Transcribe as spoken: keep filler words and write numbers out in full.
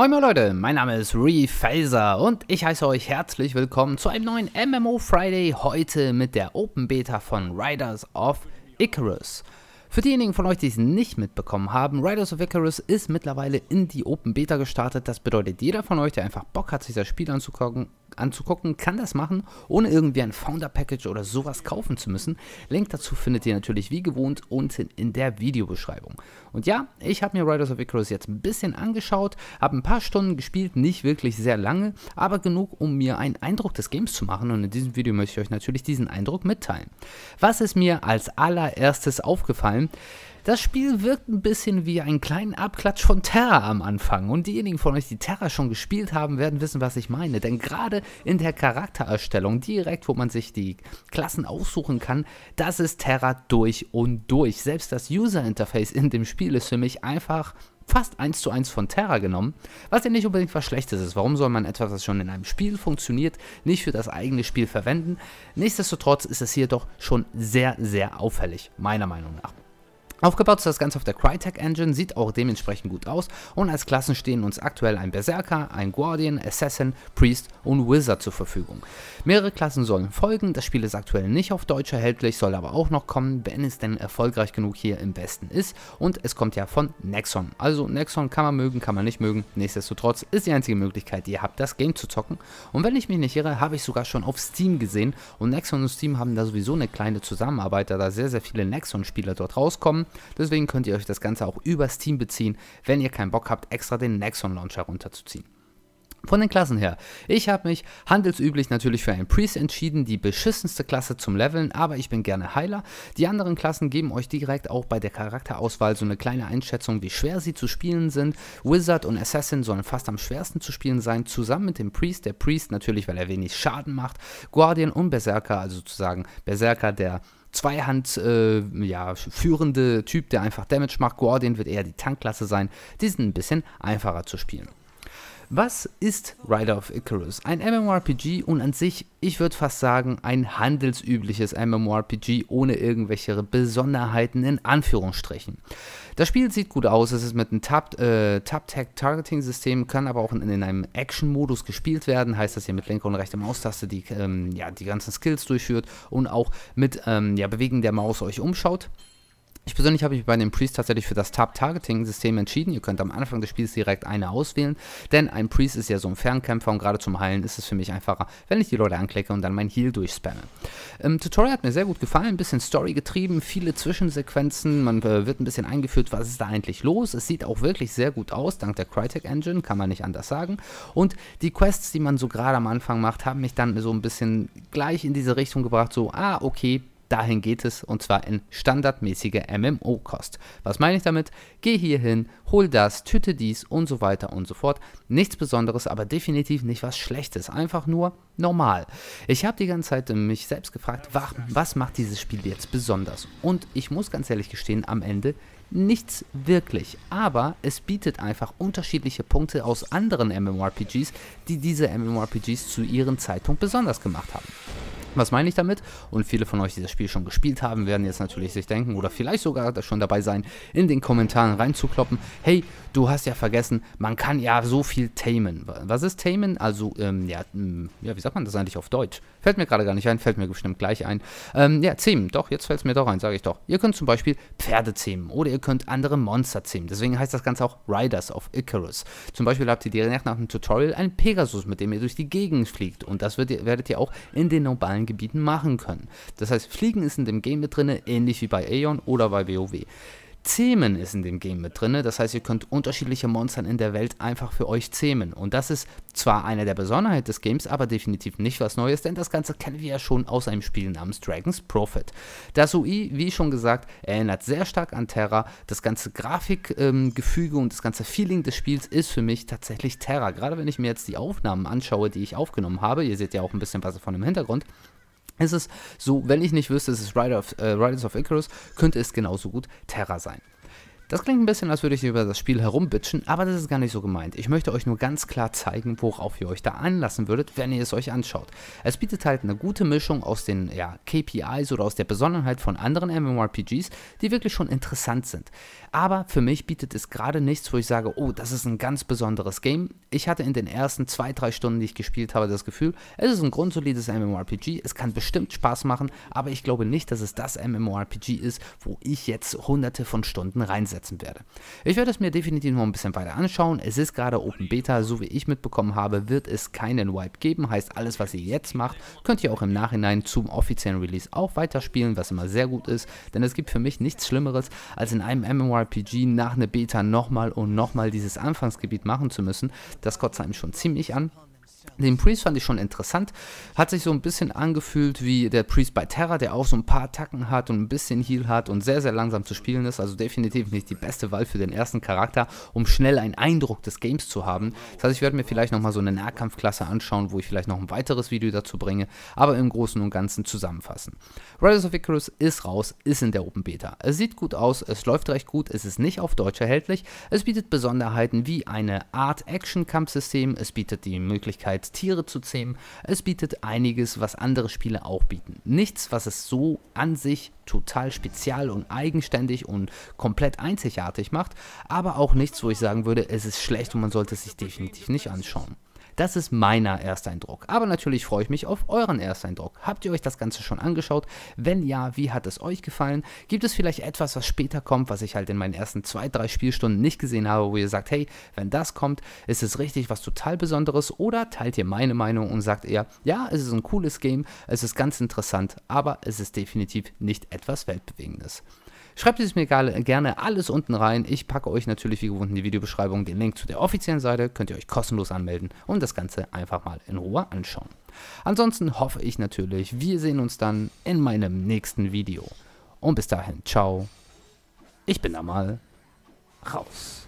Moin Moin Leute, mein Name ist Refaser und ich heiße euch herzlich willkommen zu einem neuen M M O Friday, heute mit der Open Beta von Riders of Icarus. Für diejenigen von euch, die es nicht mitbekommen haben, Riders of Icarus ist mittlerweile in die Open Beta gestartet. Das bedeutet, jeder von euch, der einfach Bock hat, sich das Spiel anzugucken, anzugucken, kann das machen, ohne irgendwie ein Founder-Package oder sowas kaufen zu müssen. Link dazu findet ihr natürlich wie gewohnt unten in der Videobeschreibung. Und ja, ich habe mir Riders of Icarus jetzt ein bisschen angeschaut, habe ein paar Stunden gespielt, nicht wirklich sehr lange, aber genug, um mir einen Eindruck des Games zu machen, und in diesem Video möchte ich euch natürlich diesen Eindruck mitteilen. Was ist mir als allererstes aufgefallen? Das Spiel wirkt ein bisschen wie einen kleinen Abklatsch von TERA am Anfang, und diejenigen von euch, die TERA schon gespielt haben, werden wissen, was ich meine, denn gerade in der Charaktererstellung, direkt wo man sich die Klassen aussuchen kann, das ist TERA durch und durch. Selbst das User-Interface in dem Spiel ist für mich einfach fast eins zu eins von TERA genommen, was ja nicht unbedingt was Schlechtes ist. Warum soll man etwas, das schon in einem Spiel funktioniert, nicht für das eigene Spiel verwenden? Nichtsdestotrotz ist es hier doch schon sehr, sehr auffällig, meiner Meinung nach. Aufgebaut ist das Ganze auf der Crytek Engine, sieht auch dementsprechend gut aus, und als Klassen stehen uns aktuell ein Berserker, ein Guardian, Assassin, Priest und Wizard zur Verfügung. Mehrere Klassen sollen folgen, das Spiel ist aktuell nicht auf Deutsch erhältlich, soll aber auch noch kommen, wenn es denn erfolgreich genug hier im Westen ist, und es kommt ja von Nexon. Also Nexon kann man mögen, kann man nicht mögen, nichtsdestotrotz ist die einzige Möglichkeit, die ihr habt, das Game zu zocken, und wenn ich mich nicht irre, habe ich sogar schon auf Steam gesehen, und Nexon und Steam haben da sowieso eine kleine Zusammenarbeit, da sehr sehr viele Nexon-Spieler dort rauskommen. Deswegen könnt ihr euch das Ganze auch über Steam beziehen, wenn ihr keinen Bock habt, extra den Nexon Launcher runterzuziehen. Von den Klassen her, ich habe mich handelsüblich natürlich für einen Priest entschieden, die beschissenste Klasse zum Leveln, aber ich bin gerne Heiler. Die anderen Klassen geben euch direkt auch bei der Charakterauswahl so eine kleine Einschätzung, wie schwer sie zu spielen sind. Wizard und Assassin sollen fast am schwersten zu spielen sein, zusammen mit dem Priest. Der Priest natürlich, weil er wenig Schaden macht. Guardian und Berserker, also sozusagen Berserker, der Zweihand äh, ja, führende Typ, der einfach Damage macht. Guardian wird eher die Tankklasse sein. Die sind ein bisschen einfacher zu spielen. Was ist Riders of Icarus? Ein MMORPG und an sich, ich würde fast sagen, ein handelsübliches MMORPG ohne irgendwelche Besonderheiten in Anführungsstrichen. Das Spiel sieht gut aus, es ist mit einem Tab-Tag-Targeting-System, kann aber auch in, in einem Action-Modus gespielt werden, heißt, dass ihr mit linker und rechter Maustaste die, ähm, ja, die ganzen Skills durchführt und auch mit ähm, ja, Bewegen der Maus euch umschaut. Ich persönlich habe mich bei dem Priest tatsächlich für das Tab-Targeting-System entschieden. Ihr könnt am Anfang des Spiels direkt eine auswählen, denn ein Priest ist ja so ein Fernkämpfer, und gerade zum Heilen ist es für mich einfacher, wenn ich die Leute anklicke und dann mein Heal durchspamme. Ähm, Tutorial hat mir sehr gut gefallen, ein bisschen Story getrieben, viele Zwischensequenzen, man äh, wird ein bisschen eingeführt, was ist da eigentlich los. Es sieht auch wirklich sehr gut aus, dank der Crytek Engine, kann man nicht anders sagen. Und die Quests, die man so gerade am Anfang macht, haben mich dann so ein bisschen gleich in diese Richtung gebracht, so, ah, okay, dahin geht es, und zwar in standardmäßige M M O-Kost. Was meine ich damit? Geh hier hin, hol das, töte dies und so weiter und so fort. Nichts Besonderes, aber definitiv nicht was Schlechtes. Einfach nur normal. Ich habe die ganze Zeit mich selbst gefragt, was macht dieses Spiel jetzt besonders? Und ich muss ganz ehrlich gestehen, am Ende nichts wirklich, aber es bietet einfach unterschiedliche Punkte aus anderen MMORPGs, die diese MMORPGs zu ihrem Zeitpunkt besonders gemacht haben. Was meine ich damit? Und viele von euch, die das Spiel schon gespielt haben, werden jetzt natürlich sich denken oder vielleicht sogar schon dabei sein, in den Kommentaren reinzukloppen, hey, du hast ja vergessen, man kann ja so viel tamen. Was ist tamen? Also, ähm, ja, ja, wie sagt man das eigentlich auf Deutsch? Fällt mir gerade gar nicht ein, fällt mir bestimmt gleich ein. Ähm, ja, zähmen, doch, jetzt fällt es mir doch ein, sage ich doch. Ihr könnt zum Beispiel Pferde zähmen oder ihr könnt andere Monster zähmen. Deswegen heißt das Ganze auch Riders of Icarus. Zum Beispiel habt ihr direkt nach dem Tutorial einen Pegasus, mit dem ihr durch die Gegend fliegt, und das wird, werdet ihr auch in den normalen Gebieten machen können. Das heißt, Fliegen ist in dem Game mit drin, ähnlich wie bei Aeon oder bei WoW. Zähmen ist in dem Game mit drin, das heißt, ihr könnt unterschiedliche Monstern in der Welt einfach für euch zähmen. Und das ist zwar eine der Besonderheiten des Games, aber definitiv nicht was Neues, denn das Ganze kennen wir ja schon aus einem Spiel namens Dragons Prophet. Das U I, wie schon gesagt, erinnert sehr stark an TERA. Das ganze Grafikgefüge ähm, und das ganze Feeling des Spiels ist für mich tatsächlich TERA. Gerade wenn ich mir jetzt die Aufnahmen anschaue, die ich aufgenommen habe, ihr seht ja auch ein bisschen was davon im Hintergrund, es ist so, wenn ich nicht wüsste, es ist Riders of, äh, Riders of Icarus, könnte es genauso gut TERA sein. Das klingt ein bisschen, als würde ich über das Spiel herumbitschen, aber das ist gar nicht so gemeint. Ich möchte euch nur ganz klar zeigen, worauf ihr euch da einlassen würdet, wenn ihr es euch anschaut. Es bietet halt eine gute Mischung aus den ja, K P Is oder aus der Besonderheit von anderen MMORPGs, die wirklich schon interessant sind. Aber für mich bietet es gerade nichts, wo ich sage, oh, das ist ein ganz besonderes Game. Ich hatte in den ersten zwei, drei Stunden, die ich gespielt habe, das Gefühl, es ist ein grundsolides MMORPG, es kann bestimmt Spaß machen, aber ich glaube nicht, dass es das MMORPG ist, wo ich jetzt hunderte von Stunden reinsetzen werde. Ich werde es mir definitiv noch ein bisschen weiter anschauen. Es ist gerade Open Beta, so wie ich mitbekommen habe, wird es keinen Wipe geben, heißt alles, was ihr jetzt macht, könnt ihr auch im Nachhinein zum offiziellen Release auch weiterspielen, was immer sehr gut ist, denn es gibt für mich nichts Schlimmeres, als in einem MMORPG nach einer Beta nochmal und nochmal dieses Anfangsgebiet machen zu müssen. Das kotzt einem schon ziemlich an. Den Priest fand ich schon interessant, hat sich so ein bisschen angefühlt wie der Priest bei TERA, der auch so ein paar Attacken hat und ein bisschen Heal hat und sehr, sehr langsam zu spielen ist, also definitiv nicht die beste Wahl für den ersten Charakter, um schnell einen Eindruck des Games zu haben. Das heißt, ich werde mir vielleicht nochmal so eine Nahkampfklasse anschauen, wo ich vielleicht noch ein weiteres Video dazu bringe, aber im Großen und Ganzen zusammenfassen. Riders of Icarus ist raus, ist in der Open Beta. Es sieht gut aus, es läuft recht gut, es ist nicht auf Deutsch erhältlich, es bietet Besonderheiten wie eine Art Action-Kampfsystem, es bietet die Möglichkeit, Tiere zu zähmen. Es bietet einiges, was andere Spiele auch bieten. Nichts, was es so an sich total spezial und eigenständig und komplett einzigartig macht, aber auch nichts, wo ich sagen würde, es ist schlecht und man sollte es sich definitiv nicht anschauen. Das ist meiner Ersteindruck, aber natürlich freue ich mich auf euren Ersteindruck. Habt ihr euch das Ganze schon angeschaut? Wenn ja, wie hat es euch gefallen? Gibt es vielleicht etwas, was später kommt, was ich halt in meinen ersten zwei, drei Spielstunden nicht gesehen habe, wo ihr sagt, hey, wenn das kommt, ist es richtig was total Besonderes? Oder teilt ihr meine Meinung und sagt eher, ja, es ist ein cooles Game, es ist ganz interessant, aber es ist definitiv nicht etwas Weltbewegendes. Schreibt es mir gerne alles unten rein. Ich packe euch natürlich wie gewohnt in die Videobeschreibung den Link zu der offiziellen Seite. Könnt ihr euch kostenlos anmelden und das Ganze einfach mal in Ruhe anschauen. Ansonsten hoffe ich natürlich, wir sehen uns dann in meinem nächsten Video. Und bis dahin, ciao. Ich bin da mal raus.